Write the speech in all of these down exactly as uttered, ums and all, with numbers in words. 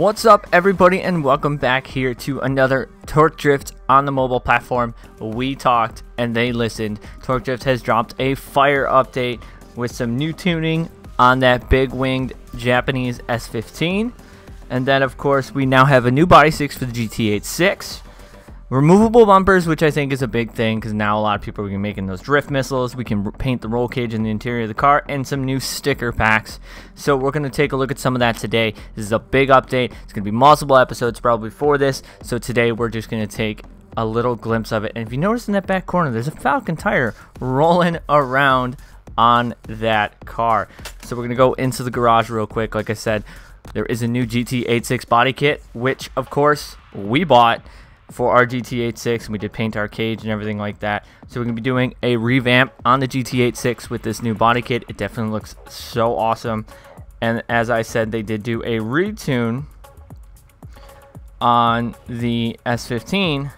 What's up, everybody, and welcome back here to another Torque Drift on the mobile platform. We talked and they listened. Torque Drift has dropped a fire update with some new tuning on that big winged Japanese S fifteen, and then of course we now have a new body six for the G T eighty-six, removable bumpers, which I think is a big thing because now a lot of people are making those drift missiles. We can paint the roll cage in the interior of the car, and some new sticker packs. So we're going to take a look at some of that today. This is a big update. It's going to be multiple episodes probably for this. So today we're just going to take a little glimpse of it. And if you notice in that back corner, there's a Falcon tire rolling around on that car. So we're going to go into the garage real quick. Like I said, there is a new G T eighty-six body kit, which of course we bought for our G T eighty-six, and we did paint our cage and everything like that. So we're gonna be doing a revamp on the G T eighty-six with this new body kit. It definitely looks so awesome. And as I said, they did do a retune on the S fifteen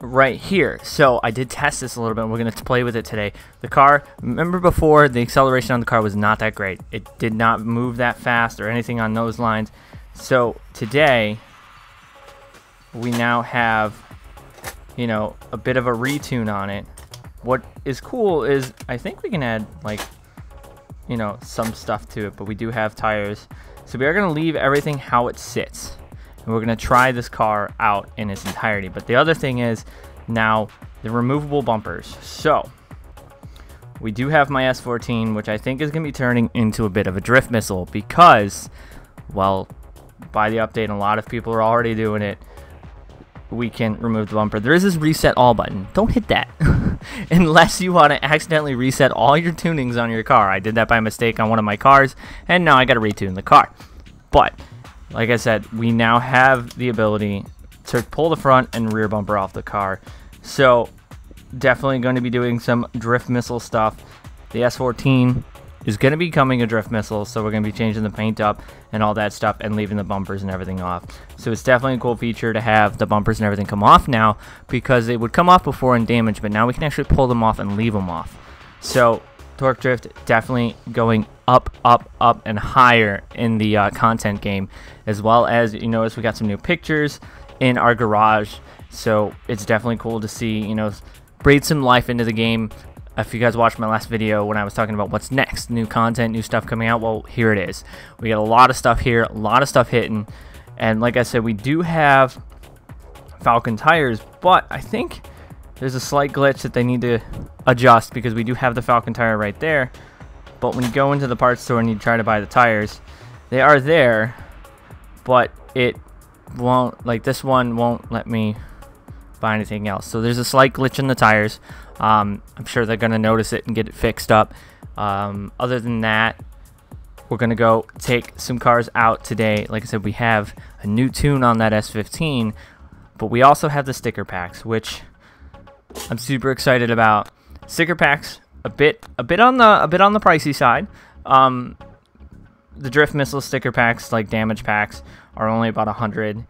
right here. So I did test this a little bit, and we're gonna play with it today. The car, remember before, the acceleration on the car was not that great. It did not move that fast or anything on those lines. So today we now have, you know, a bit of a retune on it. What is cool is I think we can add, like, you know, some stuff to it, but we do have tires. So we are going to leave everything how it sits, and we're going to try this car out in its entirety. But the other thing is now the removable bumpers. So we do have my S fourteen, which I think is going to be turning into a bit of a drift missile because, well, by the update, a lot of people are already doing it. We can remove the bumper. There is this reset all button. Don't hit that unless you want to accidentally reset all your tunings on your car. I did that by mistake on one of my cars, and now I got to retune the car. But like I said, we now have the ability to pull the front and rear bumper off the car. So definitely going to be doing some drift missile stuff. The S fourteen is going to be becoming a drift missile, so we're going to be changing the paint up and all that stuff and leaving the bumpers and everything off. So it's definitely a cool feature to have the bumpers and everything come off now, because they would come off before and damage, but now we can actually pull them off and leave them off. So Torque Drift definitely going up, up, up and higher in the uh, content game, as well as, you notice, we got some new pictures in our garage. So it's definitely cool to see, you know, breathe some life into the game. If you guys watched my last video when I was talking about what's next, new content, new stuff coming out, well, here it is. We got a lot of stuff here, a lot of stuff hitting. And like I said, we do have Falcon tires, but I think there's a slight glitch that they need to adjust, because we do have the Falcon tire right there. But when you go into the parts store and you try to buy the tires, they are there, but it won't, like this one won't let me buy anything else. So there's a slight glitch in the tires. Um, I'm sure they're going to notice it and get it fixed up. Um, other than that, we're going to go take some cars out today. Like I said, we have a new tune on that S fifteen, but we also have the sticker packs, which I'm super excited about. Sticker packs, a bit, a bit on the, a bit on the pricey side. Um, the drift missile sticker packs, like damage packs, are only about a hundred.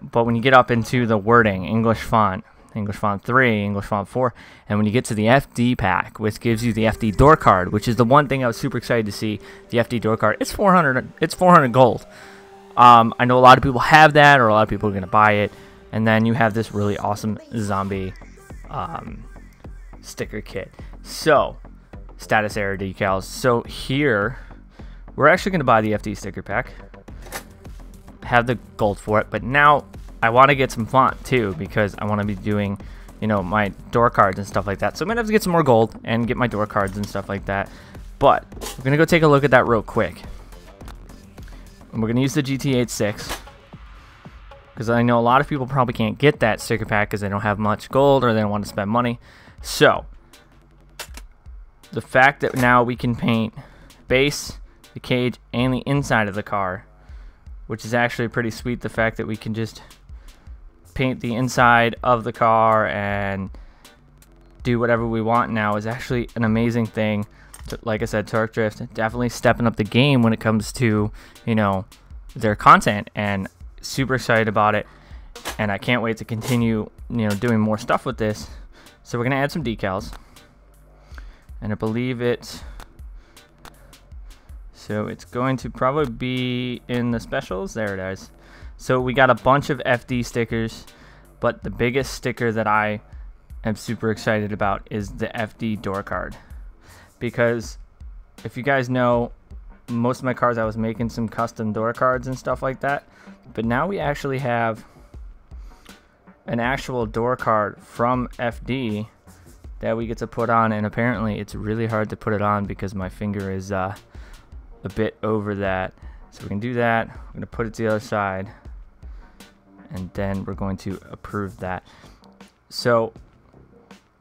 But when you get up into the wording, English font, English font three, English font four, and when you get to the F D pack, which gives you the F D door card, which is the one thing I was super excited to see, the F D door card, it's four hundred, it's four hundred gold. Um, I know a lot of people have that, or a lot of people are going to buy it. And then you have this really awesome zombie um, sticker kit. So, status error decals. So here, we're actually going to buy the F D sticker pack. Have the gold for it, but now I want to get some font too, because I want to be doing, you know, my door cards and stuff like that. So I'm gonna have to get some more gold and get my door cards and stuff like that. But we're gonna go take a look at that real quick, and we're gonna use the G T eighty-six, because I know a lot of people probably can't get that sticker pack because they don't have much gold or they don't want to spend money. So the fact that now we can paint base, the cage, and the inside of the car, which is actually pretty sweet. The fact that we can just paint the inside of the car and do whatever we want now is actually an amazing thing. Like I said, Torque Drift definitely stepping up the game when it comes to, you know, their content, and super excited about it. And I can't wait to continue, you know, doing more stuff with this. So we're gonna add some decals, and I believe it's So it's going to probably be in the specials. There it is. So we got a bunch of F D stickers, but the biggest sticker that I am super excited about is the F D door card. Because if you guys know, most of my cars I was making some custom door cards and stuff like that, but now we actually have an actual door card from F D that we get to put on, and apparently it's really hard to put it on because my finger is uh, a bit over that. So we can do that. I'm gonna put it to the other side and then we're going to approve that. So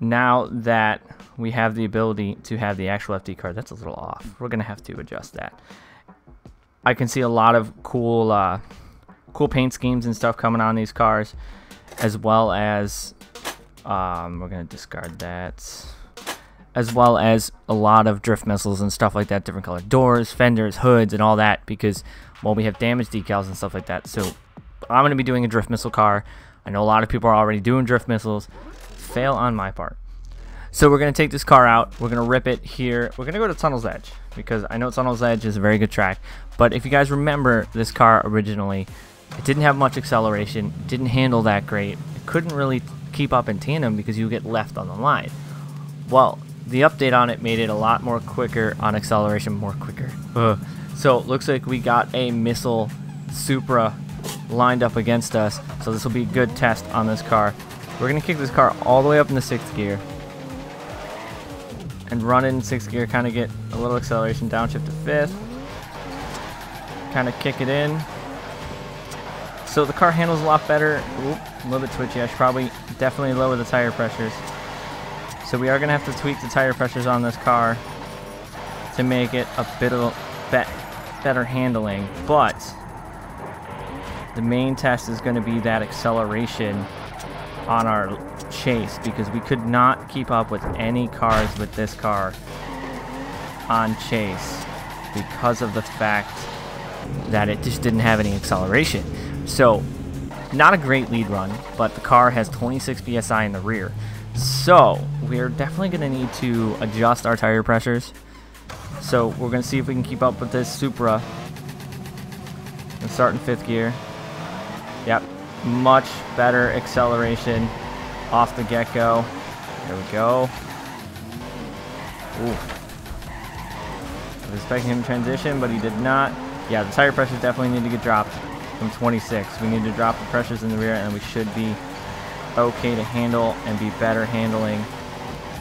now that we have the ability to have the actual F D card, that's a little off. We're gonna have to adjust that. I can see a lot of cool, uh, cool paint schemes and stuff coming on these cars, as well as um, we're gonna discard that, as well as a lot of drift missiles and stuff like that, different color doors, fenders, hoods, and all that, because well, we have damage decals and stuff like that. So I'm gonna be doing a drift missile car. I know a lot of people are already doing drift missiles. Fail on my part. So we're going to take this car out, we're going to rip it here, we're going to go to Tunnel's Edge, because I know Tunnel's Edge is a very good track, but if you guys remember this car originally, it didn't have much acceleration, didn't handle that great, it couldn't really keep up in tandem because you get left on the line. Well, the update on it made it a lot more quicker on acceleration, more quicker. Ugh. So it looks like we got a missile Supra lined up against us, so this will be a good test on this car. We're going to kick this car all the way up in the sixth gear and run in sixth gear, kind of get a little acceleration, downshift to fifth, kind of kick it in. So the car handles a lot better. Oop, a little bit twitchy. I should probably definitely lower the tire pressures. So we are gonna have to tweak the tire pressures on this car to make it a bit of a better handling, but the main test is gonna be that acceleration on our chase, because we could not keep up with any cars with this car on chase because of the fact that it just didn't have any acceleration. So not a great lead run, but the car has twenty-six P S I in the rear, so we're definitely going to need to adjust our tire pressures. So we're going to see if we can keep up with this Supra and start in fifth gear. Yep, much better acceleration off the get-go. There we go. Ooh. I was expecting him to transition, but he did not. Yeah, the tire pressures definitely need to get dropped from twenty-six. We need to drop the pressures in the rear, and we should be okay to handle and be better handling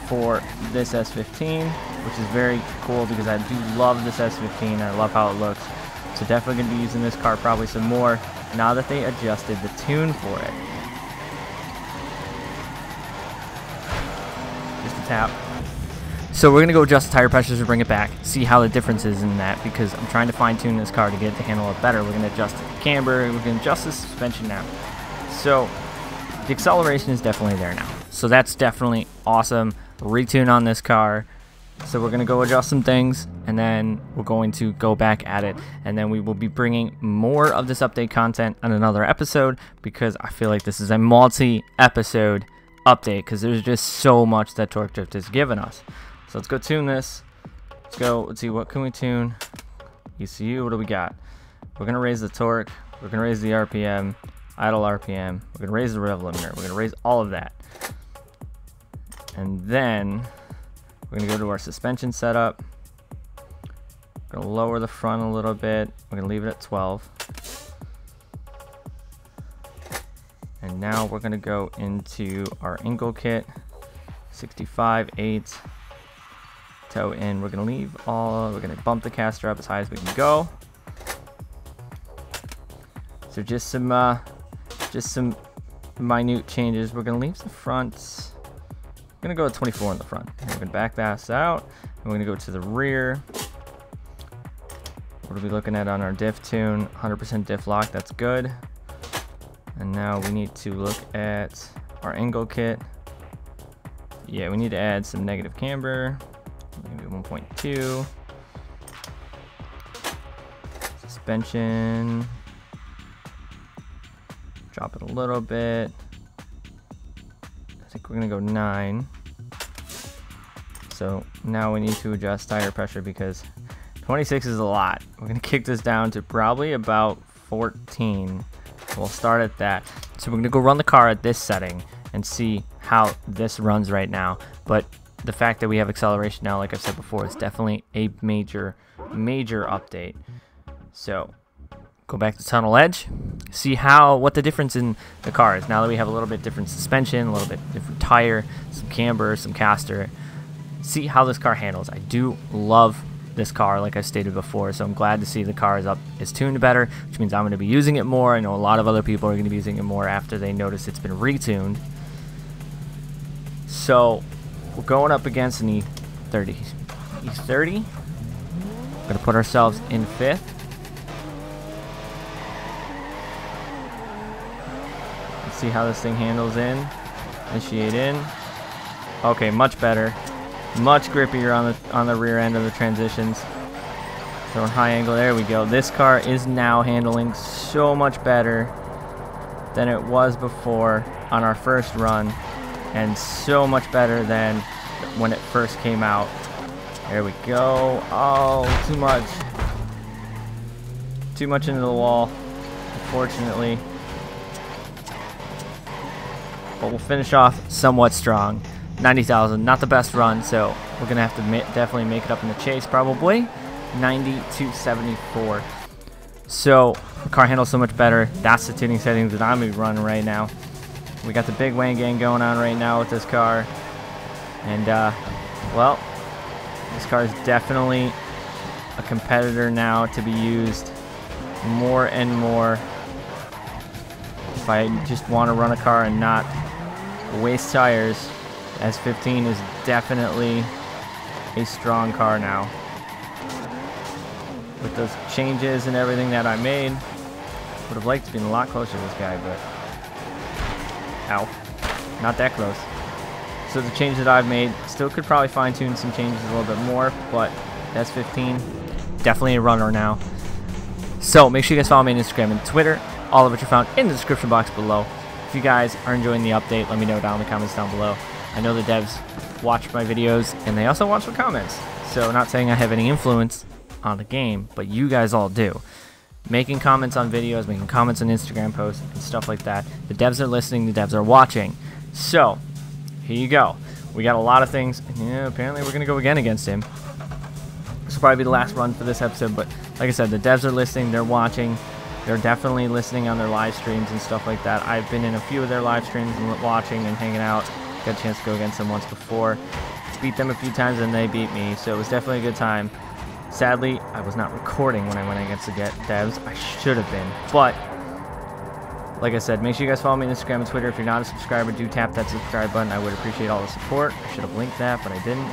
for this S fifteen, which is very cool because I do love this S fifteen. I love how it looks. So definitely going to be using this car probably some more now that they adjusted the tune for it. Just a tap. So we're going to go adjust the tire pressures to bring it back, see how the difference is in that, because I'm trying to fine-tune this car to get it to handle it better. We're going to adjust the camber, we're going to adjust the suspension now. So the acceleration is definitely there now. So that's definitely awesome. Retune on this car. So we're going to go adjust some things, and then we're going to go back at it, and then we will be bringing more of this update content on another episode, because I feel like this is a multi-episode update, because there's just so much that Torque Drift has given us. So let's go tune this. Let's go. Let's see, what can we tune? E C U, what do we got? We're going to raise the torque. We're going to raise the R P M, idle R P M. We're going to raise the rev limiter. We're going to raise all of that. And then we're gonna go to our suspension setup. We're gonna lower the front a little bit. We're gonna leave it at twelve. And now we're gonna go into our angle kit, sixty-five, eight, toe in. We're gonna leave all, we're gonna bump the caster up as high as we can go. So just some, uh, just some minute changes. We're gonna leave the fronts. We're gonna go to twenty-four in the front. We're gonna back that out. And we're gonna go to the rear. What are we looking at on our diff tune? one hundred percent diff lock, that's good. And now we need to look at our angle kit. Yeah, we need to add some negative camber, maybe one point two. Suspension. Drop it a little bit. I think we're gonna go nine. So now we need to adjust tire pressure because twenty-six is a lot. We're gonna kick this down to probably about fourteen. We'll start at that. So we're gonna go run the car at this setting and see how this runs right now. But the fact that we have acceleration now, like I've said before, it's definitely a major, major update. So go back to Tunnel Edge, see how what the difference in the car is now that we have a little bit different suspension, a little bit different tire, some camber, some caster. See how this car handles. I do love this car, like I stated before, so I'm glad to see the car is up, is tuned better, which means I'm going to be using it more. I know a lot of other people are going to be using it more after they notice it's been retuned. So we're going up against an E thirty. E thirty. We're going to put ourselves in fifth. Let's see how this thing handles in. Initiate in. Okay, much better. Much grippier on the on the rear end of the transitions. So on high angle, there we go. This car is now handling so much better than it was before on our first run, and so much better than when it first came out. There we go. Oh, too much. Too much into the wall, unfortunately. But we'll finish off somewhat strong. ninety thousand, not the best run, so we're going to have to ma definitely make it up in the chase, probably. ninety to seventy-four. So, the car handles so much better. That's the tuning settings that I'm going to be running right now. We got the big Wang Gang going on right now with this car. And, uh, well, this car is definitely a competitor now to be used more and more. If I just want to run a car and not waste tires, S fifteen is definitely a strong car now. With those changes and everything that I made, would have liked to be a lot closer to this guy, but ow, not that close. So the change that I've made, still could probably fine-tune some changes a little bit more, but S fifteen, definitely a runner now. So make sure you guys follow me on Instagram and Twitter, all of which are found in the description box below. If you guys are enjoying the update, let me know down in the comments down below. I know the devs watch my videos, and they also watch the comments. So not saying I have any influence on the game, but you guys all do. Making comments on videos, making comments on Instagram posts, and stuff like that. The devs are listening, the devs are watching. So, here you go. We got a lot of things. Yeah, apparently we're going to go again against him. This will probably be the last run for this episode, but like I said, the devs are listening, they're watching. They're definitely listening on their live streams and stuff like that. I've been in a few of their live streams and watching and hanging out. Got a chance to go against them once before, beat them a few times, and they beat me, so it was definitely a good time. Sadly, I was not recording when I went against the devs. I should have been, but like I said, make sure you guys follow me on Instagram and Twitter. If you're not a subscriber, do tap that subscribe button. I would appreciate all the support. I should have linked that, but I didn't.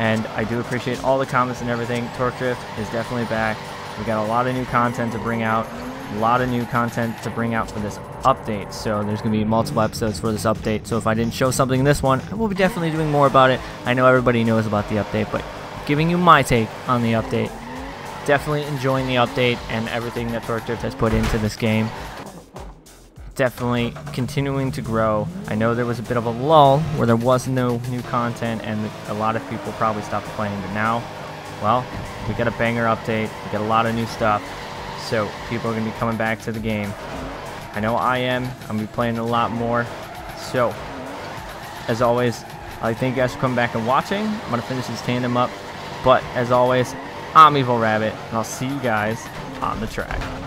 And I do appreciate all the comments and everything. Torque Drift is definitely back. We got a lot of new content to bring out. A lot of new content to bring out for this update, so there's going to be multiple episodes for this update. So if I didn't show something in this one, I will be definitely doing more about it. I know everybody knows about the update, but giving you my take on the update. Definitely enjoying the update and everything that Torque Drift has put into this game. Definitely continuing to grow. I know there was a bit of a lull where there was no new content and a lot of people probably stopped playing, but now, well, we got a banger update. We got a lot of new stuff. So people are going to be coming back to the game. I know I am. I'm going to be playing a lot more. So, as always, I thank you guys for coming back and watching. I'm going to finish this tandem up. But, as always, I'm Evil Rabbit, and I'll see you guys on the track.